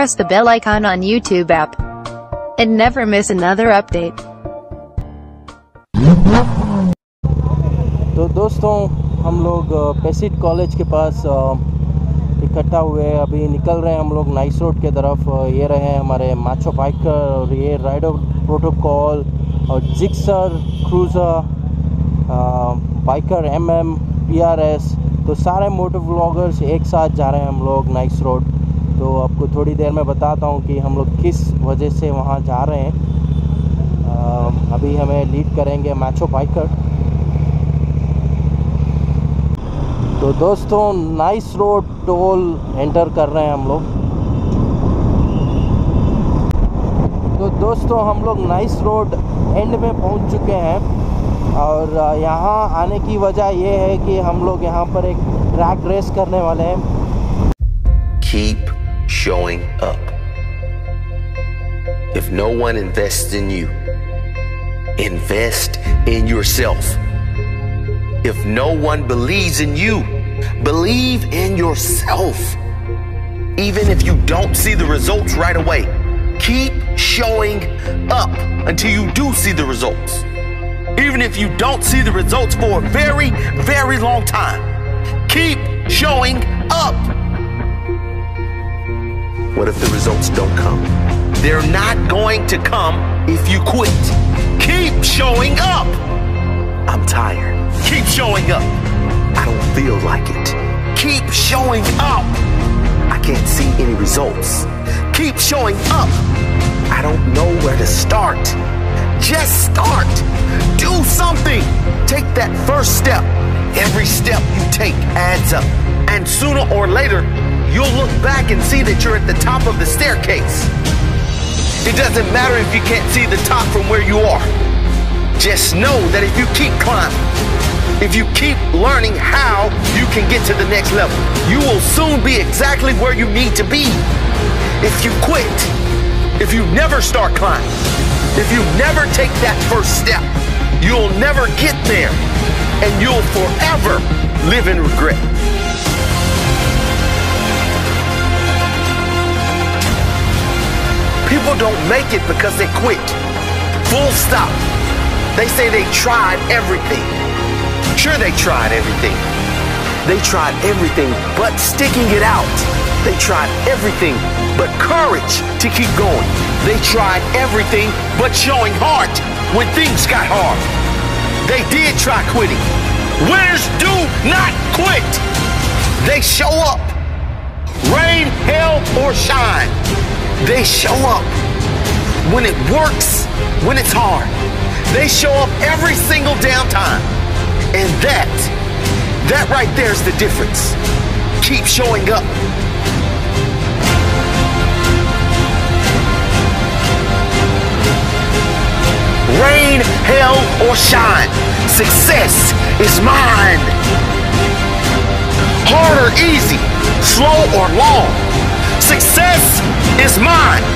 press the bell icon on YouTube app and never miss another update. तो दोस्तों हम लोग पैसिट कॉलेज के पास इकट्ठा हुए हैं, अभी निकल रहे हैं हम लोग नाइस रोड के तरफ। ये रहे हैं हमारे माचो बाइकर और ये राइडर प्रोटोकॉल और जिक्सर क्रूजा बाइकर BRS, तो सारे मोटर व्लॉगर्स एक साथ जा रहे हैं हम लोग नाइस रोड। तो आपको थोड़ी देर में बताता हूँ कि हम लोग किस वजह से वहाँ जा रहे हैं। अभी हमें लीड करेंगे मैचो बाइकर। तो दोस्तों नाइस रोड टोल एंटर कर रहे हैं हम लोग। तो दोस्तों हम लोग नाइस रोड एंड में पहुँच चुके हैं और यहाँ आने की वजह यह है कि हम लोग यहाँ पर एक ट्रैक रेस करने वाले हैं। Keep showing up. If no one invests in you, invest in yourself. If no one believes in you, believe in yourself. Even if you don't see the results right away, keep showing up until you do see the results. Even if you don't see the results for a very, very long time, keep showing up. What if the results don't come? They're not going to come if you quit. Keep showing up. I'm tired. Keep showing up. I don't feel like it. Keep showing up. I can't see any results. Keep showing up. I don't know where to start. Just start. Do something. Take that first step. Every step you take adds up. And sooner or later, you'll look back and see that you're at the top of the staircase. It doesn't matter if you can't see the top from where you are. Just know that if you keep climbing, if you keep learning how you can get to the next level, you will soon be exactly where you need to be. If you quit, if you never start climbing, if you never take that first step, you'll never get there, and you'll forever live in regret. People don't make it because they quit. Full stop. They say they tried everything. Sure, they tried everything. They tried everything but sticking it out. They tried everything but courage to keep going. They tried everything but showing heart when things got hard. They did try quitting. Winners do not quit. They show up. Rain, hail, or shine. They show up. When it works, when it's hard. They show up every single damn time. And that right there is the difference. Keep showing up. Rain, hail, or shine, success is mine. Hard or easy, slow or long, success is mine.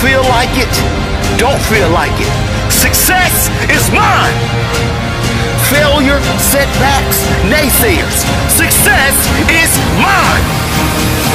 Feel like it, don't feel like it, success is mine. Failure, setbacks, naysayers, success is mine.